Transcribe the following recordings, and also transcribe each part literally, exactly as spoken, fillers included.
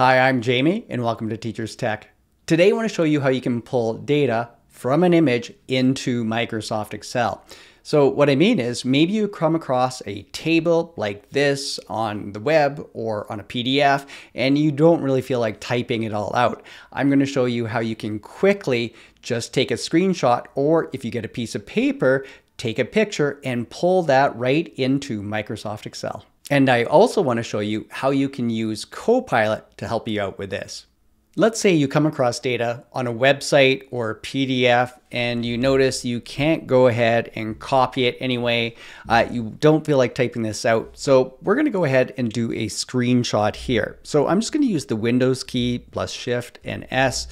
Hi, I'm Jamie and welcome to Teacher's Tech. Today I want to show you how you can pull data from an image into Microsoft Excel. So what I mean is maybe you come across a table like this on the web or on a P D F and you don't really feel like typing it all out. I'm going to show you how you can quickly just take a screenshot, or if you get a piece of paper, take a picture and pull that right into Microsoft Excel. And I also want to show you how you can use Copilot to help you out with this. Let's say you come across data on a website or a P D F and you notice you can't go ahead and copy it anyway. Uh, you don't feel like typing this out. So we're going to go ahead and do a screenshot here. So I'm just going to use the Windows key plus Shift and S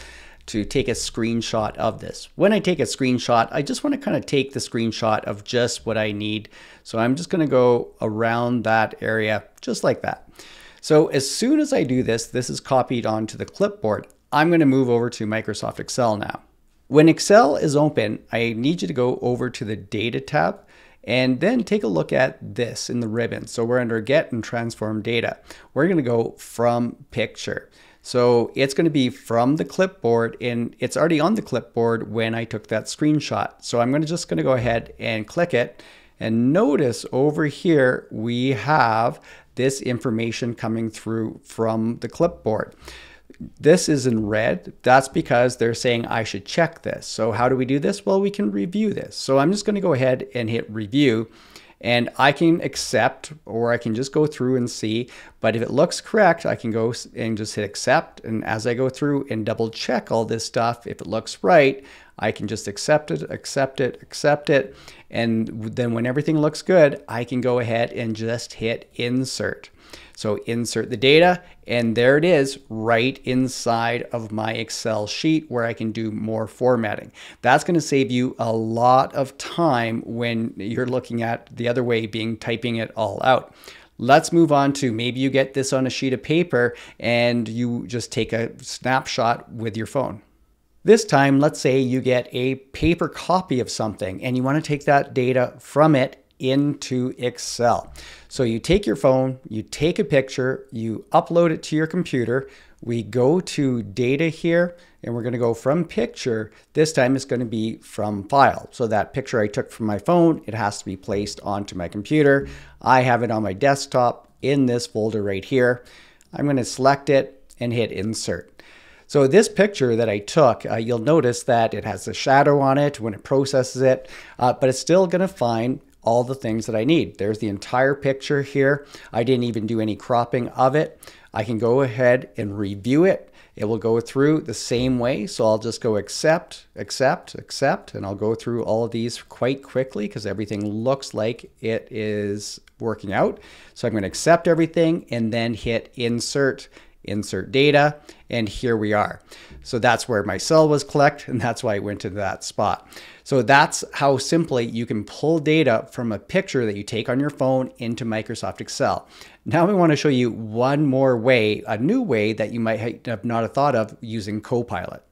to take a screenshot of this. When I take a screenshot, I just want to kind of take the screenshot of just what I need. So I'm just going to go around that area just like that. So as soon as I do this, this is copied onto the clipboard. I'm going to move over to Microsoft Excel now. When Excel is open, I need you to go over to the Data tab and then take a look at this in the ribbon. So we're under Get and Transform Data. We're going to go From Picture. So it's going to be from the clipboard, and it's already on the clipboard when I took that screenshot. So I'm going to just going to go ahead and click it, and notice over here we have this information coming through from the clipboard. This is in red. That's because they're saying I should check this. So how do we do this? Well, we can review this. So I'm just going to go ahead and hit review, and I can accept, or I can just go through and see. But if it looks correct, I can go and just hit accept. And as I go through and double check all this stuff, if it looks right, I can just accept it, accept it, accept it. And then when everything looks good, I can go ahead and just hit insert. So insert the data, and there it is right inside of my Excel sheet where I can do more formatting. That's going to save you a lot of time when you're looking at the other way being typing it all out. Let's move on to maybe you get this on a sheet of paper and you just take a snapshot with your phone. This time, let's say you get a paper copy of something and you want to take that data from it into Excel. So you take your phone, you take a picture, you upload it to your computer. We go to data here, and we're going to go from picture. This time it's going to be from file. So that picture I took from my phone, it has to be placed onto my computer. I have it on my desktop in this folder right here. I'm going to select it and hit insert. So this picture that I took, uh, you'll notice that it has a shadow on it when it processes it, uh, but it's still going to find all the things that I need. There's the entire picture here. I didn't even do any cropping of it. I can go ahead and review it. It will go through the same way. So I'll just go accept, accept, accept, and I'll go through all of these quite quickly because everything looks like it is working out. So I'm going to accept everything and then hit insert, insert data, and here we are. So that's where my cell was collected, and that's why I went to that spot. So that's how simply you can pull data from a picture that you take on your phone into Microsoft Excel. Now we want to show you one more way, a new way that you might have not have thought of using Copilot.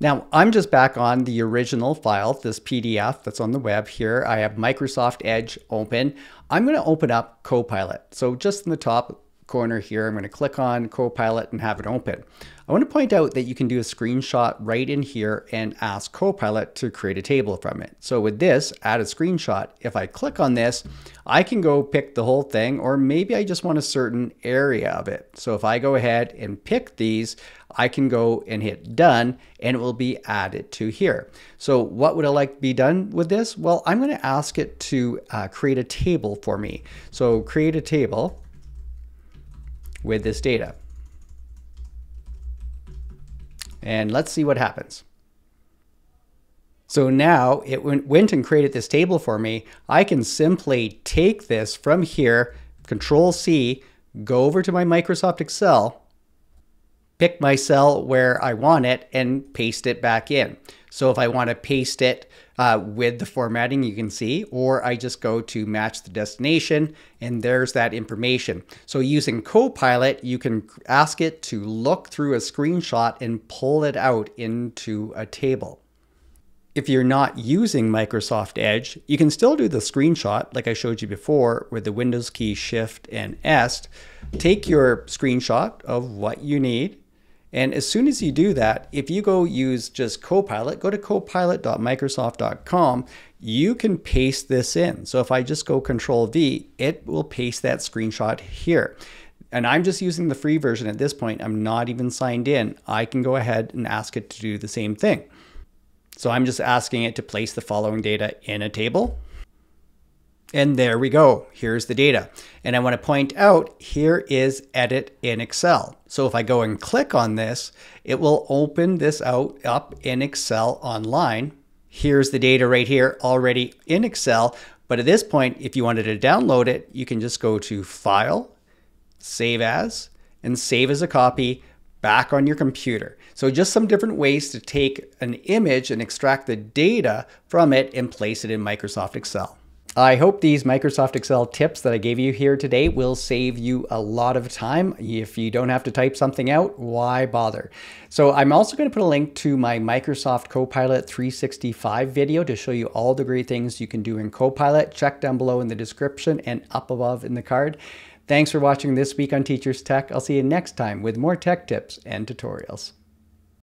Now, I'm just back on the original file, this P D F that's on the web here. I have Microsoft Edge open. I'm going to open up Copilot. So just in the top corner here, I'm going to click on Copilot and have it open. I want to point out that you can do a screenshot right in here and ask Copilot to create a table from it. So with this, add a screenshot. If I click on this, I can go pick the whole thing, or maybe I just want a certain area of it. So if I go ahead and pick these, I can go and hit done, and it will be added to here. So what would I like to be done with this? Well, I'm going to ask it to uh, create a table for me. So create a table with this data. And let's see what happens. So now it went and created this table for me. I can simply take this from here, Control C, go over to my Microsoft Excel, pick my cell where I want it, and paste it back in. So if I want to paste it uh, with the formatting, you can see, or I just go to match the destination, and there's that information. So using Copilot, you can ask it to look through a screenshot and pull it out into a table. If you're not using Microsoft Edge, you can still do the screenshot like I showed you before with the Windows key Shift and S. Take your screenshot of what you need. And as soon as you do that, if you go use just Copilot, go to copilot dot microsoft dot com, you can paste this in. So if I just go Control V, it will paste that screenshot here. And I'm just using the free version at this point. I'm not even signed in. I can go ahead and ask it to do the same thing. So I'm just asking it to place the following data in a table. And there we go. Here's the data. And I want to point out, here is Edit in Excel. So if I go and click on this, it will open this out up in Excel online. Here's the data right here already in Excel. But at this point, if you wanted to download it, you can just go to File, Save As, and Save as a Copy back on your computer. So just some different ways to take an image and extract the data from it and place it in Microsoft Excel. I hope these Microsoft Excel tips that I gave you here today will save you a lot of time. If you don't have to type something out, why bother? So I'm also going to put a link to my Microsoft Copilot three sixty-five video to show you all the great things you can do in Copilot. Check down below in the description and up above in the card. Thanks for watching this week on Teacher's Tech. I'll see you next time with more tech tips and tutorials.